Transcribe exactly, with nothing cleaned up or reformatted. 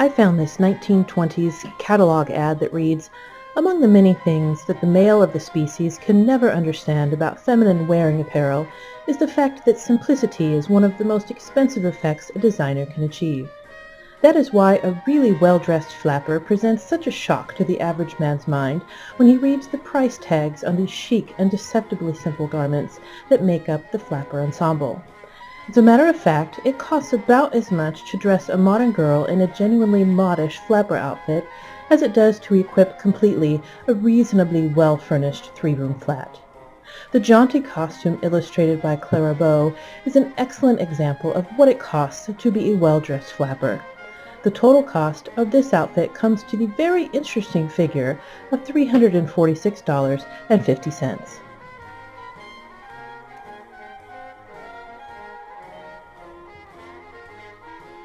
I found this nineteen twenties catalog ad that reads, "Among the many things that the male of the species can never understand about feminine wearing apparel is the fact that simplicity is one of the most expensive effects a designer can achieve. That is why a really well-dressed flapper presents such a shock to the average man's mind when he reads the price tags on these chic and deceptively simple garments that make up the flapper ensemble. As a matter of fact, it costs about as much to dress a modern girl in a genuinely modish flapper outfit as it does to equip completely a reasonably well-furnished three-room flat." The jaunty costume illustrated by Clara Bow is an excellent example of what it costs to be a well-dressed flapper. The total cost of this outfit comes to the very interesting figure of three hundred forty-six dollars and fifty cents.